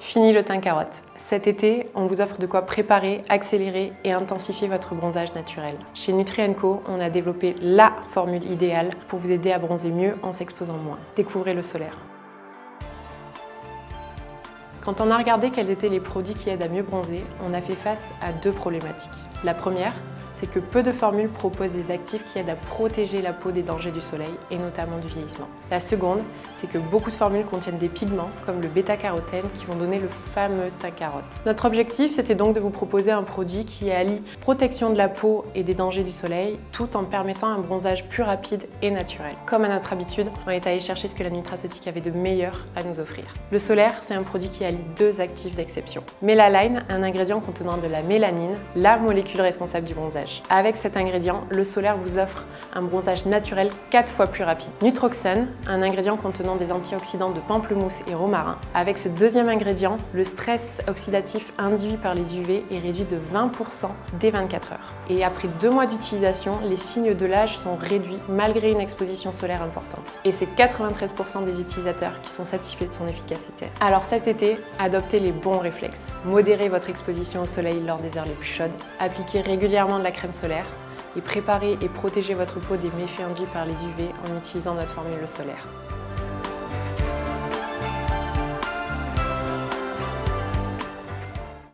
Fini le teint carotte. Cet été, on vous offre de quoi préparer, accélérer et intensifier votre bronzage naturel. Chez Nutri&Co, on a développé la formule idéale pour vous aider à bronzer mieux en s'exposant moins. Découvrez Le Solaire. Quand on a regardé quels étaient les produits qui aident à mieux bronzer, on a fait face à deux problématiques. La première, c'est que peu de formules proposent des actifs qui aident à protéger la peau des dangers du soleil et notamment du vieillissement. La seconde, c'est que beaucoup de formules contiennent des pigments comme le bêta-carotène qui vont donner le fameux teint carotte. Notre objectif, c'était donc de vous proposer un produit qui allie protection de la peau et des dangers du soleil tout en permettant un bronzage plus rapide et naturel. Comme à notre habitude, on est allé chercher ce que la nutraceutique avait de meilleur à nous offrir. Le Solaire, c'est un produit qui allie deux actifs d'exception. Mélaline, un ingrédient contenant de la mélanine, la molécule responsable du bronzage. Avec cet ingrédient, Le Solaire vous offre un bronzage naturel 4 fois plus rapide. Nutroxène, un ingrédient contenant des antioxydants de pamplemousse et romarin. Avec ce deuxième ingrédient, le stress oxydatif induit par les UV est réduit de 20% dès 24 heures. Et après 2 mois d'utilisation, les signes de l'âge sont réduits malgré une exposition solaire importante. Et c'est 93% des utilisateurs qui sont satisfaits de son efficacité. Alors cet été, adoptez les bons réflexes. Modérez votre exposition au soleil lors des heures les plus chaudes. Appliquez régulièrement de la crème solaire et préparez et protégez votre peau des méfaits induits par les UV en utilisant notre formule Le Solaire.